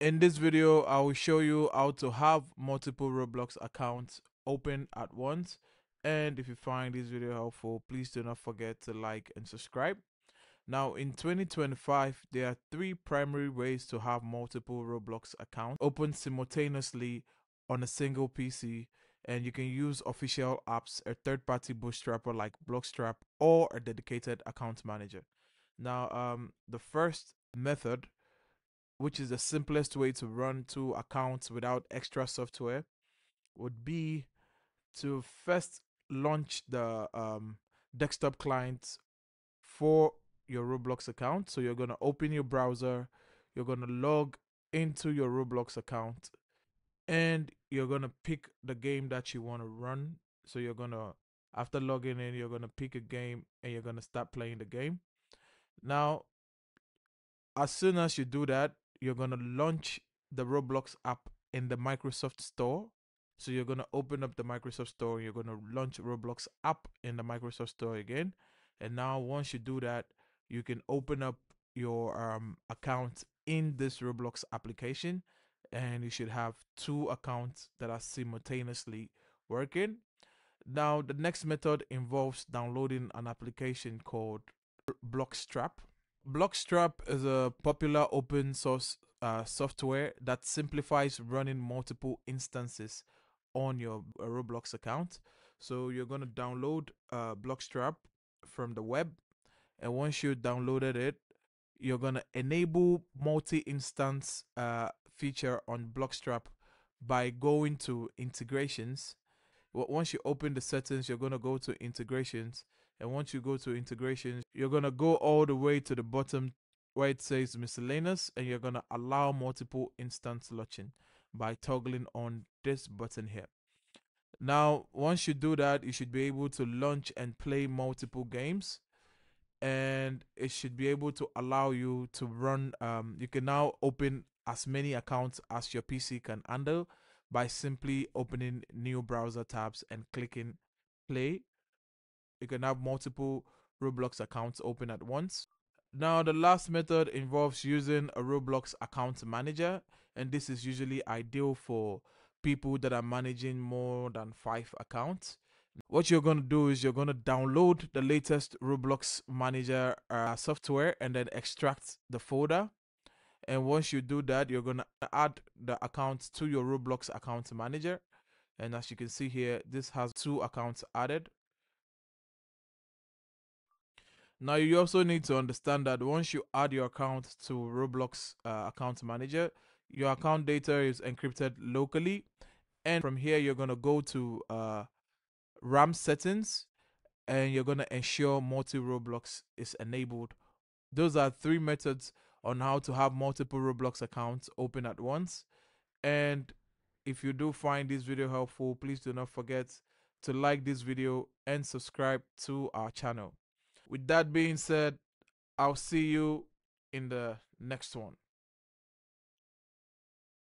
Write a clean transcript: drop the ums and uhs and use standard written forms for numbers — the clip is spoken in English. In this video, I will show you how to have multiple Roblox accounts open at once. And if you find this video helpful, please do not forget to like and subscribe. Now, in 2025, there are three primary ways to have multiple Roblox accounts open simultaneously on a single PC. And you can use official apps, a third-party bootstrapper like Bloxstrap, or a dedicated account manager. Now, the first method, which is the simplest way to run two accounts without extra software, would be to first launch the desktop client for your Roblox account. So you're going to open your browser, you're going to log into your Roblox account, and you're going to pick the game that you want to run. So you're going to, after logging in, you're going to pick a game and you're going to start playing the game. Now, as soon as you do that, you're going to launch the Roblox app in the Microsoft Store. So you're going to open up the Microsoft Store. You're going to launch Roblox app in the Microsoft Store again. And now once you do that, you can open up your account in this Roblox application. And you should have two accounts that are simultaneously working. Now, the next method involves downloading an application called Bloxstrap. Bloxstrap is a popular open source software that simplifies running multiple instances on your Roblox account. So you're going to download Bloxstrap from the web, and once you downloaded it, you're going to enable multi-instance feature on Bloxstrap by going to integrations. Once you open the settings, you're going to go to integrations, and once you go to integrations, you're going to go all the way to the bottom where it says miscellaneous, and you're going to allow multiple instance launching by toggling on this button here. Now, once you do that, you should be able to launch and play multiple games, and it should be able to allow you to run. You can now open as many accounts as your PC can handle by simply opening new browser tabs and clicking play. You can have multiple Roblox accounts open at once. Now, the last method involves using a Roblox account manager, and this is usually ideal for people that are managing more than 5 accounts. What you're going to do is you're going to download the latest Roblox manager software and then extract the folder. And once you do that, you're going to add the account to your Roblox account manager. And as you can see here, this has 2 accounts added. Now, you also need to understand that once you add your account to Roblox account manager, your account data is encrypted locally. And from here, you're going to go to RAM settings, and you're going to ensure multi-Roblox is enabled. Those are 3 methods on how to have multiple Roblox accounts open at once. And if you do find this video helpful, please do not forget to like this video and subscribe to our channel. With that being said, I'll see you in the next one.